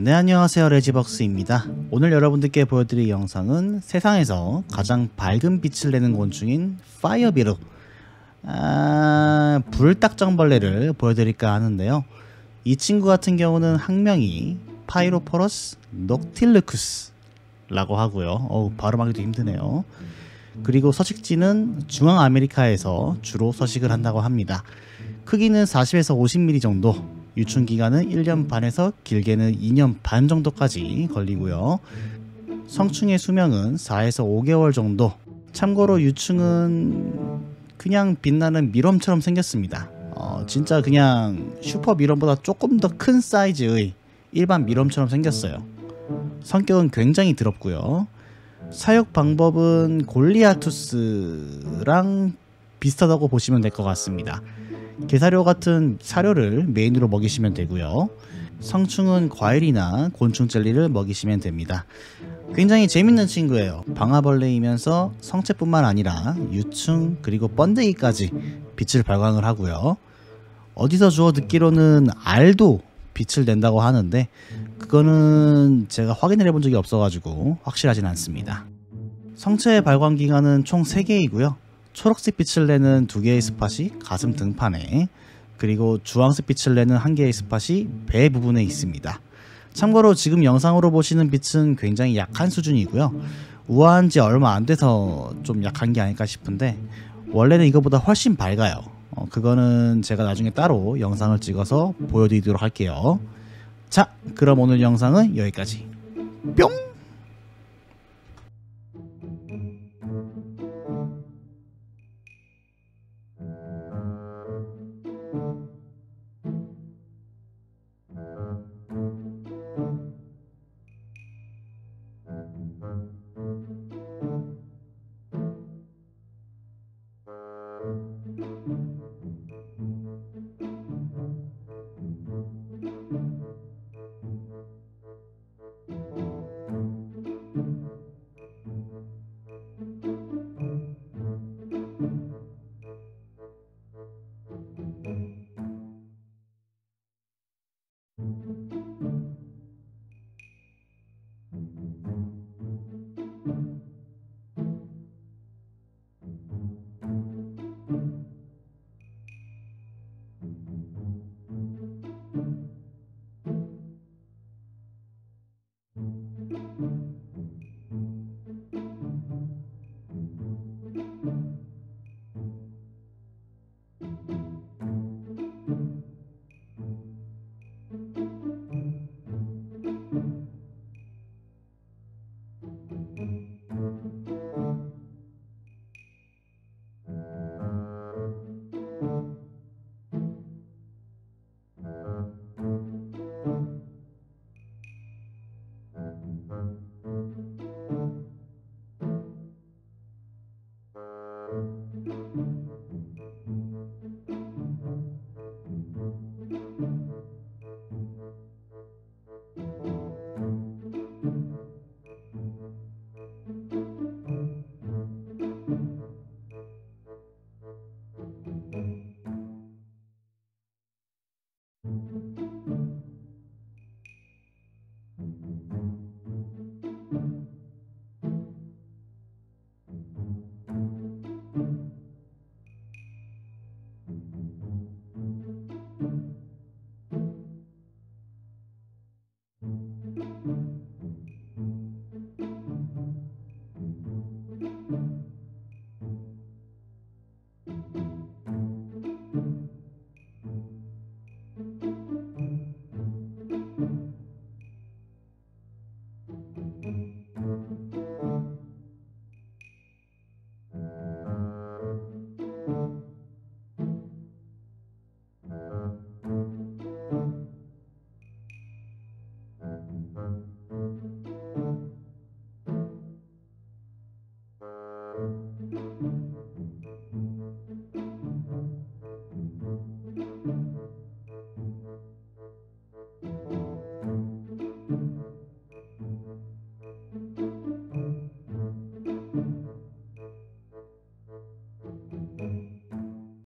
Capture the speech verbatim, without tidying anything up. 네, 안녕하세요. 레지벅스입니다. 오늘 여러분들께 보여드릴 영상은 세상에서 가장 밝은 빛을 내는 곤충인 파이어비록, 아... 불딱정벌레를 보여드릴까 하는데요. 이 친구 같은 경우는 학명이 파이로포러스 녹틸루쿠스 라고 하고요. 어우, 발음하기도 힘드네요. 그리고 서식지는 중앙아메리카에서 주로 서식을 한다고 합니다. 크기는 사십에서 오십 밀리미터 정도, 유충기간은 일 년 반에서 길게는 이 년 반 정도까지 걸리고요. 성충의 수명은 사에서 오 개월 정도. 참고로 유충은 그냥 빛나는 밀웜처럼 생겼습니다. 어, 진짜 그냥 슈퍼 밀웜보다 조금 더 큰 사이즈의 일반 밀웜처럼 생겼어요. 성격은 굉장히 드럽고요. 사육 방법은 골리아투스랑 비슷하다고 보시면 될 것 같습니다. 게사료 같은 사료를 메인으로 먹이시면 되고요. 성충은 과일이나 곤충 젤리를 먹이시면 됩니다. 굉장히 재밌는 친구예요. 방아벌레이면서 성체뿐만 아니라 유충 그리고 번데기까지 빛을 발광을 하고요. 어디서 주워 듣기로는 알도 빛을 낸다고 하는데 그거는 제가 확인을 해본 적이 없어가지고 확실하진 않습니다. 성체의 발광기관은 총 세 개이고요. 초록색 빛을 내는 두 개의 스팟이 가슴 등판에, 그리고 주황색 빛을 내는 한 개의 스팟이 배 부분에 있습니다. 참고로 지금 영상으로 보시는 빛은 굉장히 약한 수준이고요. 우아한 지 얼마 안 돼서 좀 약한 게 아닐까 싶은데 원래는 이거보다 훨씬 밝아요. 어, 그거는 제가 나중에 따로 영상을 찍어서 보여드리도록 할게요. 자, 그럼 오늘 영상은 여기까지. 뿅!